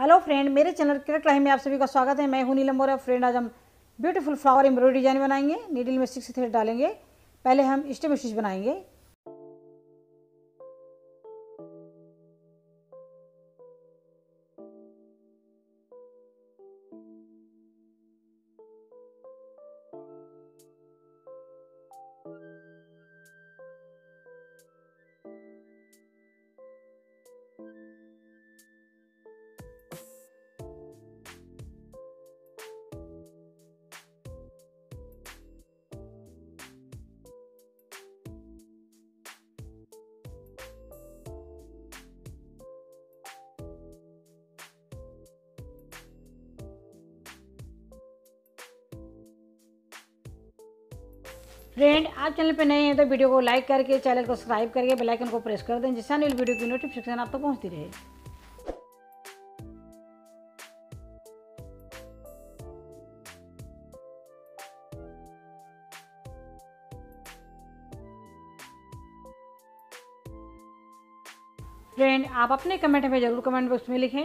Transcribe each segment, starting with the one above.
Hello friend, मेरे channel create life में आप सभी का स्वागत है। मैं हूं नीलम और फ्रेंड आज हम ब्यूटीफुल फ्लावर एम्ब्रॉयडरी डिजाइन बनाएंगे। नीडल में 6 थ्रेड डालेंगे। पहले हम स्टेम स्टिच बनाएंगे। फ्रेंड, आप चैनल पे नए हैं तो वीडियो को लाइक करके चैनल को सब्सक्राइब करके बेल आइकन को प्रेस कर दें, जिससे नई वीडियो की नोटिफिकेशन आप तक पहुंचती रहे। फ्रेंड, आप अपने कमेंट में जरूर कमेंट बॉक्स में लिखें।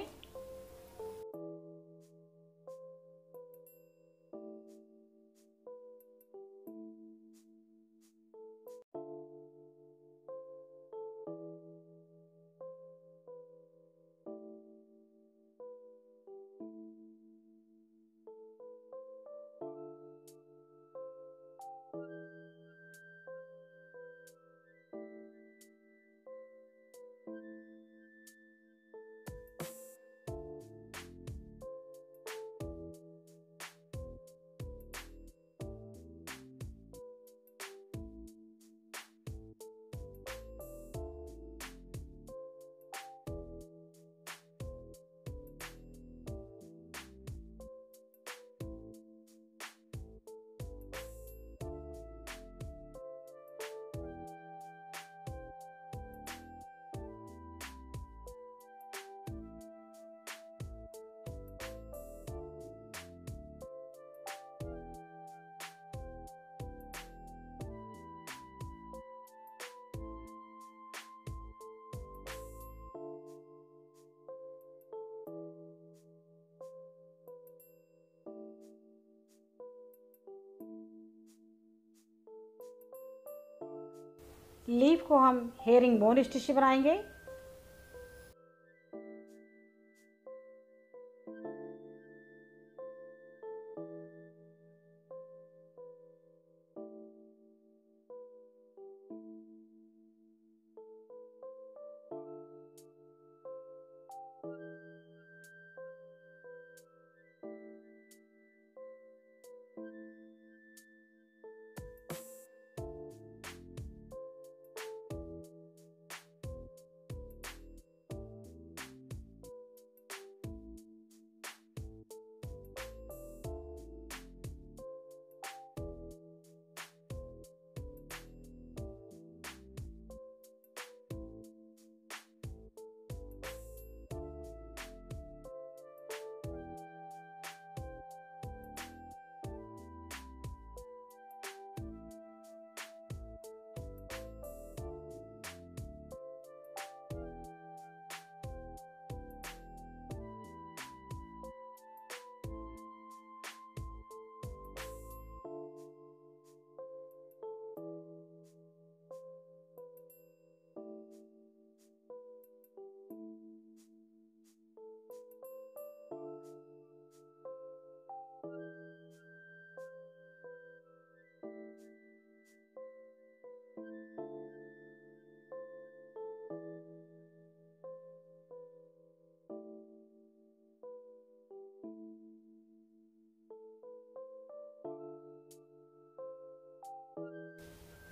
लीफ को हम हेरिंग बोन स्टिच बनाएंगे।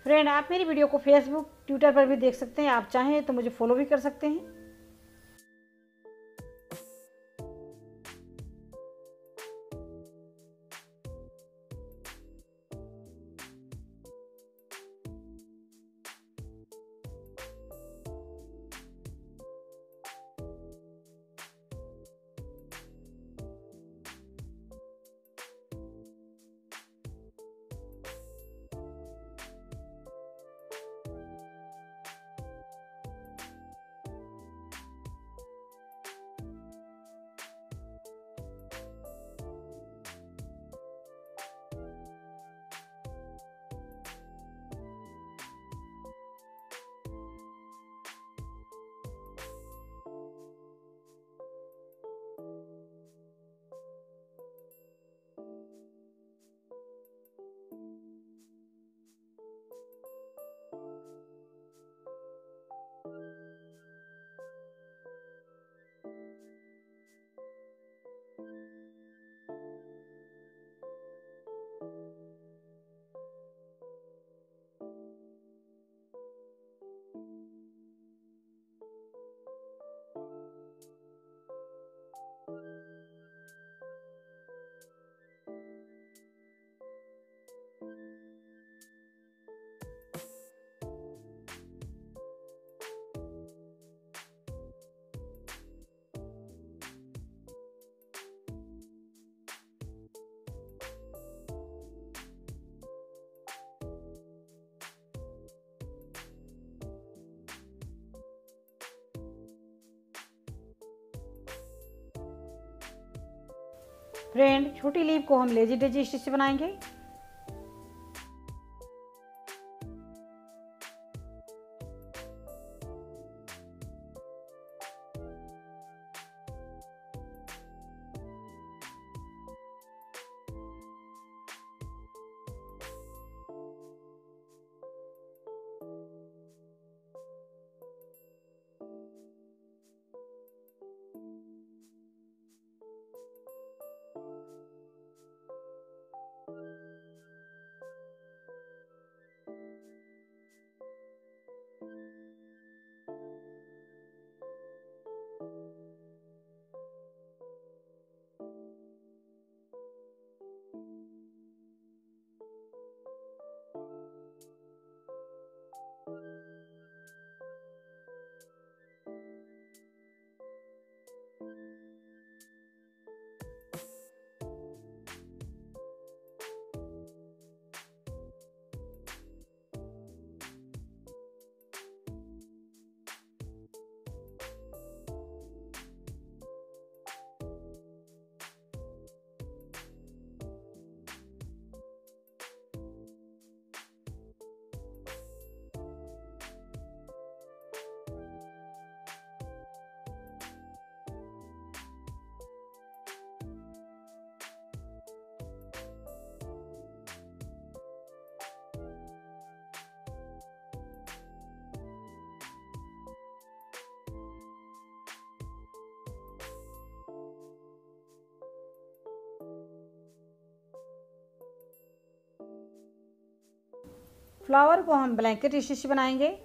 फ्रेंड, आप मेरी वीडियो को फेसबुक, ट्विटर पर भी देख सकते हैं। आप चाहें तो मुझे फॉलो भी कर सकते हैं। फ्रेंड, छोटी लीफ को हम लेजी डेजी स्टिच से बनाएंगे। फ्लावर को हम ब्लैंकेट स्टिच बनाएंगे।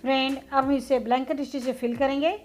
फ्रेंड, अब हम इसे ब्लैंकेट स्टिच से फिल करेंगे।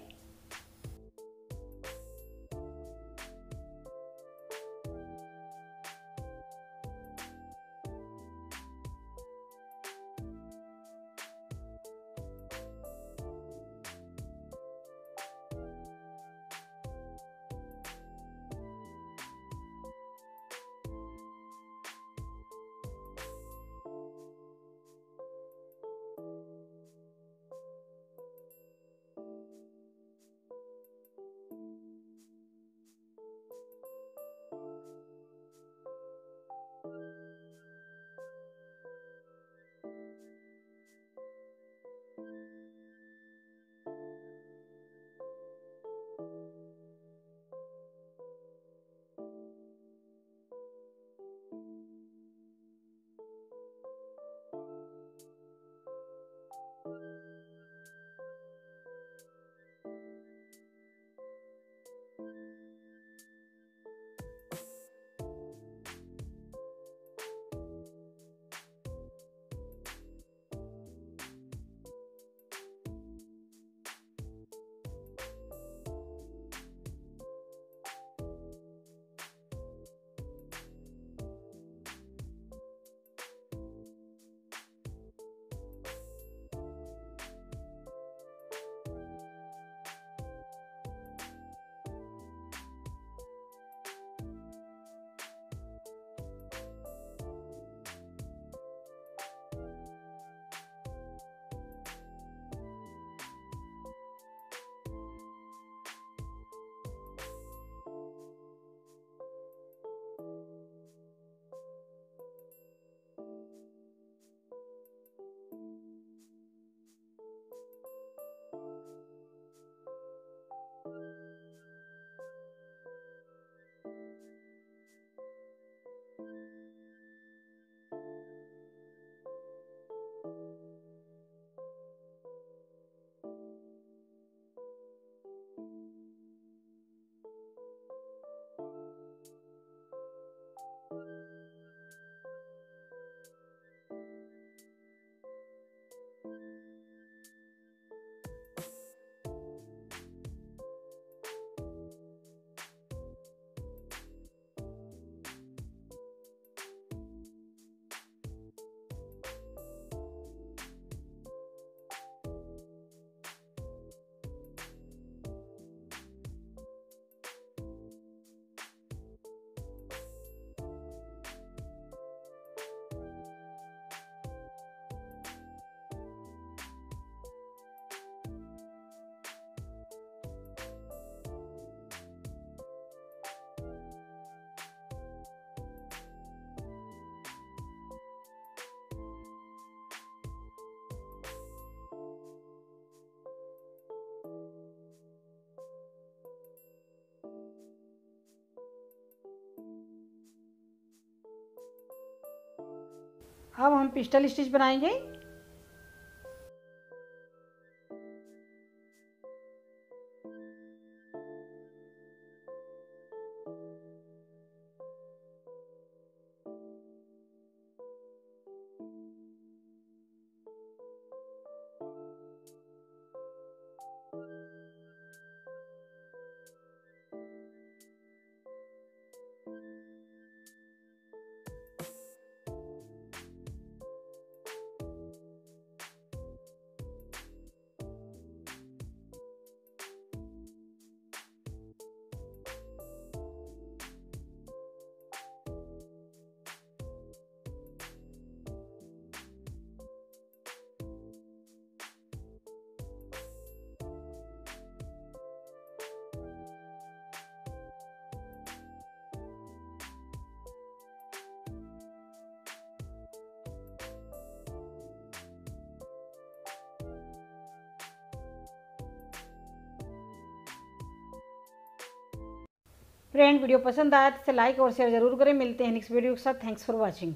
अब हम पिस्टल स्टिच बनाएंगे। फ्रेंड, वीडियो पसंद आया तो इसे लाइक और शेयर जरूर करें। मिलते हैं नेक्स्ट वीडियो के साथ। Thanks for watching.